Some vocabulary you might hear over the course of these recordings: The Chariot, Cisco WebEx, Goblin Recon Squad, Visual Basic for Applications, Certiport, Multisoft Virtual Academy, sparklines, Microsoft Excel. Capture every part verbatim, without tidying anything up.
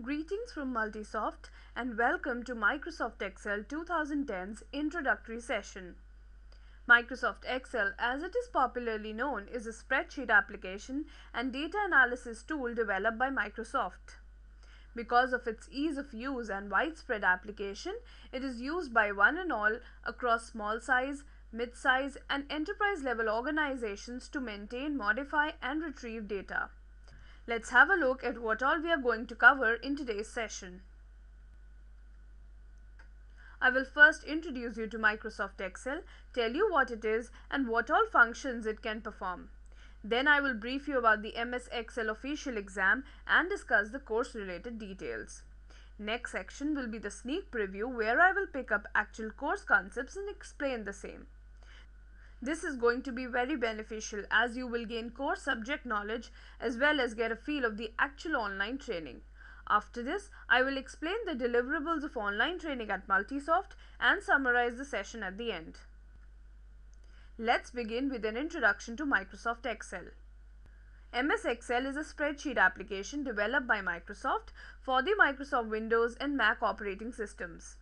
Greetings from Multisoft and welcome to Microsoft Excel twenty ten's introductory session. Microsoft Excel, as it is popularly known, is a spreadsheet application and data analysis tool developed by Microsoft. Because of its ease of use and widespread application, it is used by one and all across small size, mid-size and enterprise level organizations to maintain, modify and retrieve data. Let's have a look at what all we are going to cover in today's session. I will first introduce you to Microsoft Excel, tell you what it is and what all functions it can perform. Then I will brief you about the M S Excel official exam and discuss the course related details. Next section will be the sneak preview where I will pick up actual course concepts and explain the same. This is going to be very beneficial as you will gain core subject knowledge as well as get a feel of the actual online training. After this, I will explain the deliverables of online training at Multisoft and summarize the session at the end. Let's begin with an introduction to Microsoft Excel. M S Excel is a spreadsheet application developed by Microsoft for the Microsoft Windows and Mac operating systems.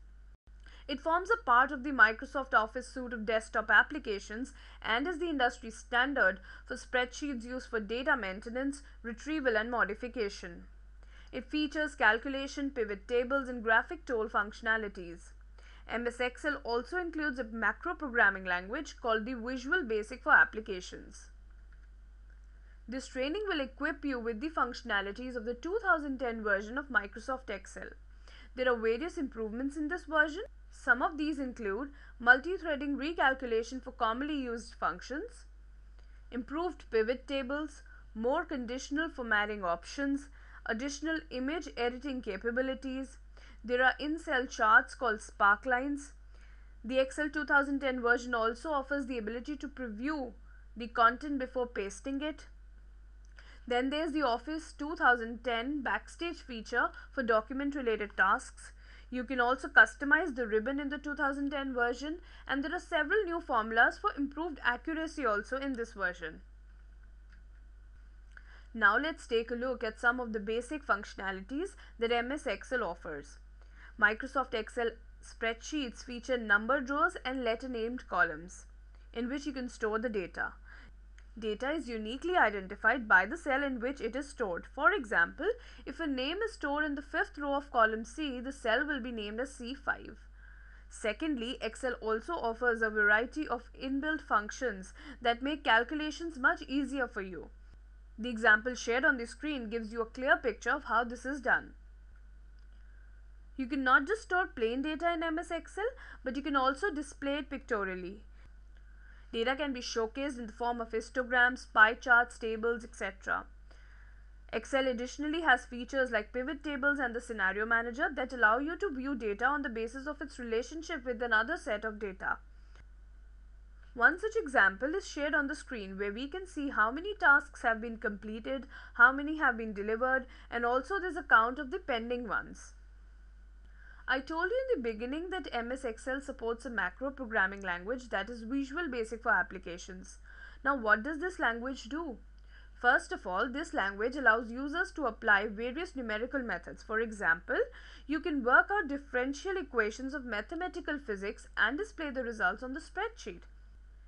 It forms a part of the Microsoft Office suite of desktop applications and is the industry standard for spreadsheets used for data maintenance, retrieval and modification. It features calculation, pivot tables and graphic tool functionalities. M S Excel also includes a macro programming language called the Visual Basic for Applications. This training will equip you with the functionalities of the two thousand ten version of Microsoft Excel. There are various improvements in this version. Some of these include multi-threading recalculation for commonly used functions, improved pivot tables, more conditional formatting options, additional image editing capabilities. There are in-cell charts called sparklines. The Excel two thousand ten version also offers the ability to preview the content before pasting it. Then there's the Office two thousand ten Backstage feature for document-related tasks. You can also customize the ribbon in the two thousand ten version, and there are several new formulas for improved accuracy also in this version. Now let's take a look at some of the basic functionalities that M S Excel offers. Microsoft Excel spreadsheets feature numbered rows and letter-named columns in which you can store the data. Data is uniquely identified by the cell in which it is stored. For example, if a name is stored in the fifth row of column C, the cell will be named as C five. Secondly, Excel also offers a variety of inbuilt functions that make calculations much easier for you. The example shared on the screen gives you a clear picture of how this is done. You can not just store plain data in M S Excel, but you can also display it pictorially. Data can be showcased in the form of histograms, pie charts, tables, et cetera. Excel additionally has features like pivot tables and the scenario manager that allow you to view data on the basis of its relationship with another set of data. One such example is shared on the screen where we can see how many tasks have been completed, how many have been delivered, and also there's a count of the pending ones. I told you in the beginning that M S Excel supports a macro programming language that is Visual Basic for Applications. Now what does this language do? First of all, this language allows users to apply various numerical methods. For example, you can work out differential equations of mathematical physics and display the results on the spreadsheet.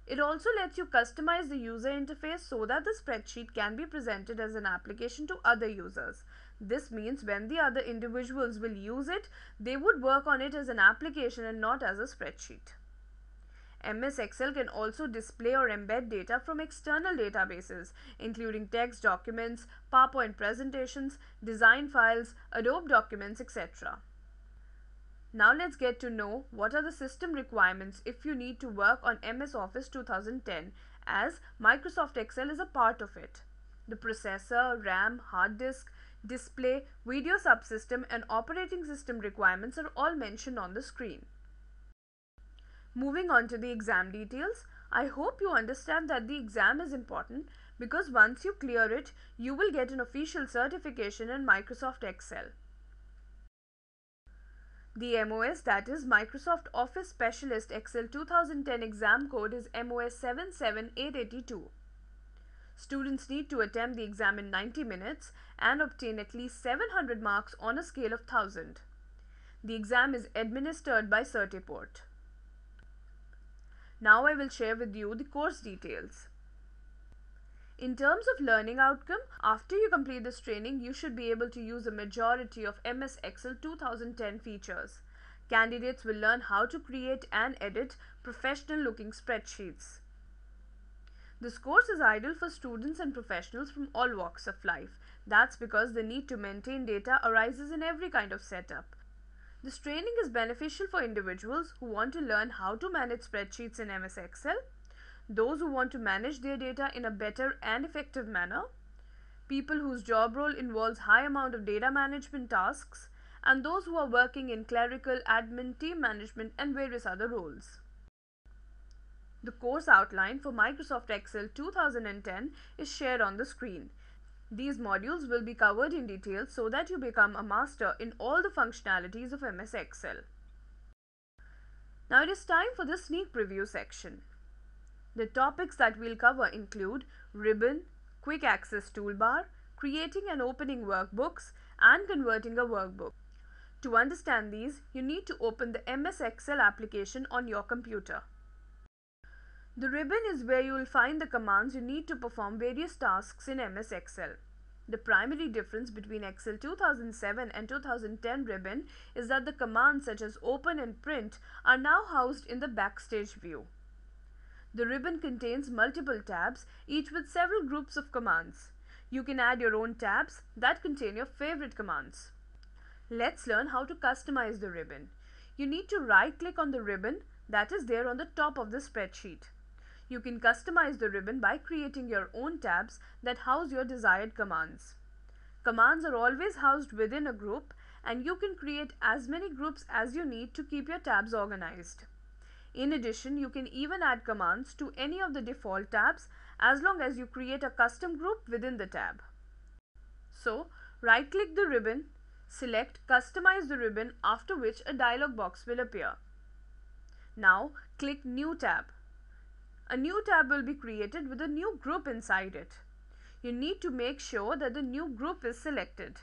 It also lets you customize the user interface so that the spreadsheet can be presented as an application to other users. This means when the other individuals will use it, they would work on it as an application and not as a spreadsheet. M S Excel can also display or embed data from external databases, including text documents, PowerPoint presentations, design files, Adobe documents, et cetera. Now let's get to know what are the system requirements if you need to work on M S Office two thousand ten, as Microsoft Excel is a part of it. The processor, RAM, hard disk, display, video subsystem and operating system requirements are all mentioned on the screen. Moving on to the exam details, I hope you understand that the exam is important because once you clear it, you will get an official certification in Microsoft Excel. The M O S, that is Microsoft Office Specialist Excel two thousand ten exam code, is M O S seven seven eight eight two. Students need to attempt the exam in ninety minutes and obtain at least seven hundred marks on a scale of one thousand. The exam is administered by Certiport. Now I will share with you the course details. In terms of learning outcome, after you complete this training, you should be able to use a majority of M S Excel twenty ten features. Candidates will learn how to create and edit professional-looking spreadsheets. This course is ideal for students and professionals from all walks of life. That's because the need to maintain data arises in every kind of setup. This training is beneficial for individuals who want to learn how to manage spreadsheets in M S Excel, those who want to manage their data in a better and effective manner, people whose job role involves high amount of data management tasks, and those who are working in clerical, admin, team management, and various other roles. The course outline for Microsoft Excel twenty ten is shared on the screen. These modules will be covered in detail so that you become a master in all the functionalities of M S Excel. Now it is time for the sneak preview section. The topics that we'll cover include ribbon, quick access toolbar, creating and opening workbooks, and converting a workbook. To understand these, you need to open the M S Excel application on your computer. The ribbon is where you will find the commands you need to perform various tasks in M S Excel. The primary difference between Excel two thousand seven and two thousand ten ribbon is that the commands such as open and print are now housed in the backstage view. The ribbon contains multiple tabs, each with several groups of commands. You can add your own tabs that contain your favorite commands. Let's learn how to customize the ribbon. You need to right-click on the ribbon that is there on the top of the spreadsheet. You can customize the ribbon by creating your own tabs that house your desired commands. Commands are always housed within a group, and you can create as many groups as you need to keep your tabs organized. In addition, you can even add commands to any of the default tabs as long as you create a custom group within the tab. So, right-click the ribbon, select Customize the ribbon, after which a dialog box will appear. Now, click New tab. A new tab will be created with a new group inside it. You need to make sure that the new group is selected.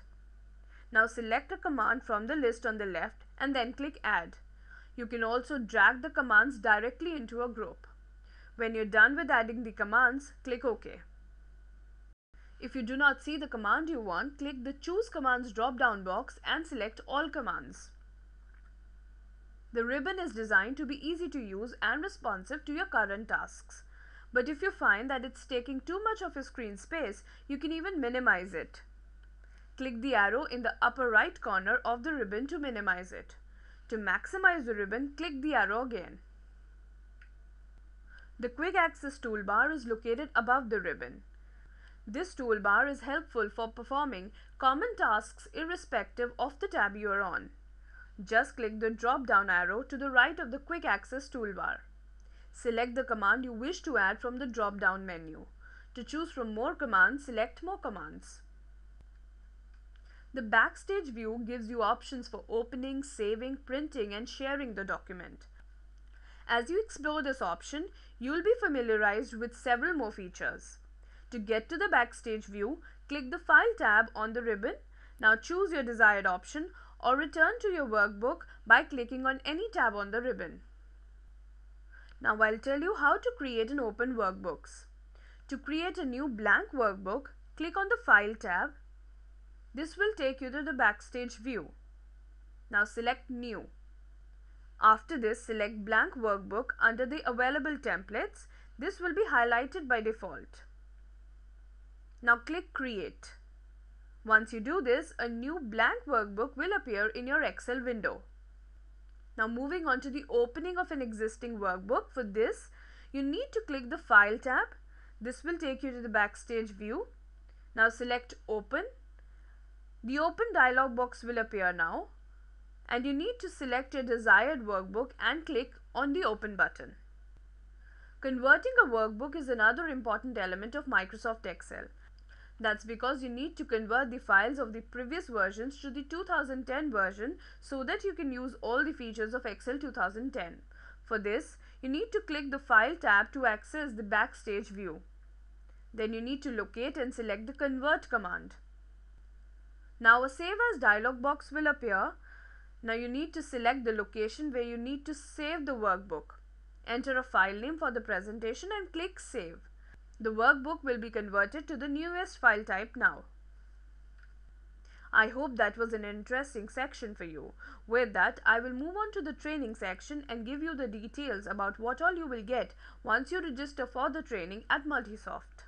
Now, select a command from the list on the left and then click Add. You can also drag the commands directly into a group. When you're done with adding the commands, click OK. If you do not see the command you want, click the Choose Commands drop-down box and select All Commands. The ribbon is designed to be easy to use and responsive to your current tasks. But if you find that it's taking too much of your screen space, you can even minimize it. Click the arrow in the upper right corner of the ribbon to minimize it. To maximize the ribbon, click the arrow again. The Quick Access toolbar is located above the ribbon. This toolbar is helpful for performing common tasks irrespective of the tab you are on. Just click the drop-down arrow to the right of the Quick Access toolbar. Select the command you wish to add from the drop-down menu. To choose from more commands, select More Commands. The backstage view gives you options for opening, saving, printing, and sharing the document. As you explore this option, you'll be familiarized with several more features. To get to the backstage view, click the File tab on the ribbon. Now choose your desired option or return to your workbook by clicking on any tab on the ribbon. Now I'll tell you how to create and open workbooks. To create a new blank workbook, click on the File tab. This will take you to the backstage view. Now select New. After this, select Blank Workbook under the Available Templates. This will be highlighted by default. Now click Create. Once you do this, a new blank workbook will appear in your Excel window. Now moving on to the opening of an existing workbook. For this, you need to click the File tab. This will take you to the backstage view. Now select Open. The open dialog box will appear now, and you need to select your desired workbook and click on the Open button. Converting a workbook is another important element of Microsoft Excel. That's because you need to convert the files of the previous versions to the two thousand ten version so that you can use all the features of Excel twenty ten. For this, you need to click the File tab to access the Backstage view. Then you need to locate and select the Convert command. Now a Save As dialog box will appear. Now you need to select the location where you need to save the workbook. Enter a file name for the presentation and click Save. The workbook will be converted to the newest file type now. I hope that was an interesting section for you. With that, I will move on to the training section and give you the details about what all you will get once you register for the training at Multisoft.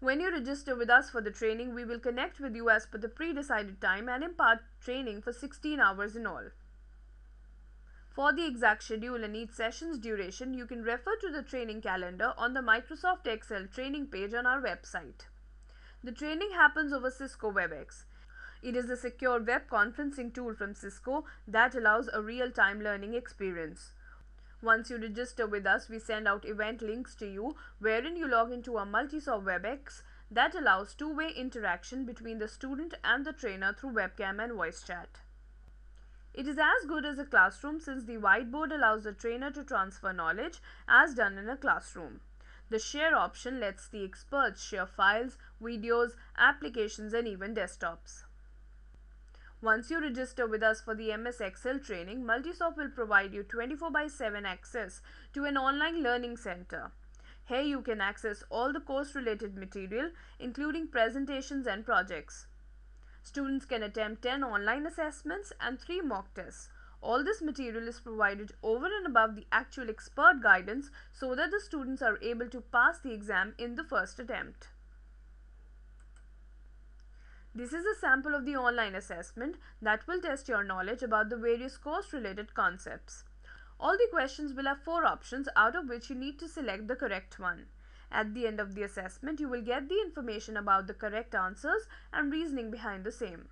When you register with us for the training, we will connect with you as per the pre-decided time and impart training for sixteen hours in all. For the exact schedule and each session's duration, you can refer to the training calendar on the Microsoft Excel training page on our website. The training happens over Cisco WebEx. It is a secure web conferencing tool from Cisco that allows a real-time learning experience. Once you register with us, we send out event links to you wherein you log into a Multisoft WebEx that allows two-way interaction between the student and the trainer through webcam and voice chat. It is as good as a classroom since the whiteboard allows the trainer to transfer knowledge as done in a classroom. The share option lets the experts share files, videos, applications and even desktops. Once you register with us for the M S Excel training, Multisoft will provide you twenty-four by seven access to an online learning center. Here you can access all the course related material including presentations and projects. Students can attempt ten online assessments and three mock tests. All this material is provided over and above the actual expert guidance so that the students are able to pass the exam in the first attempt. This is a sample of the online assessment that will test your knowledge about the various course-related concepts. All the questions will have four options, out of which you need to select the correct one. At the end of the assessment, you will get the information about the correct answers and reasoning behind the same.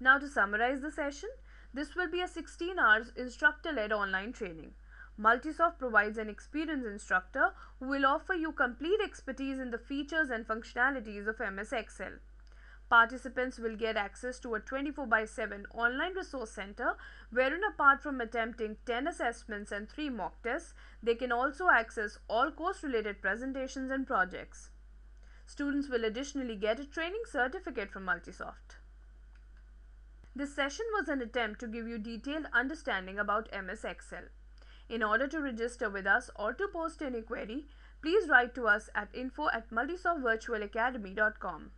Now to summarize the session, this will be a sixteen hours instructor-led online training. Multisoft provides an experienced instructor who will offer you complete expertise in the features and functionalities of M S Excel. Participants will get access to a twenty-four by seven online resource center wherein apart from attempting ten assessments and three mock tests, they can also access all course-related presentations and projects. Students will additionally get a training certificate from Multisoft. This session was an attempt to give you detailed understanding about M S Excel. In order to register with us or to post any query, please write to us at info at multisoft virtual academy dot com.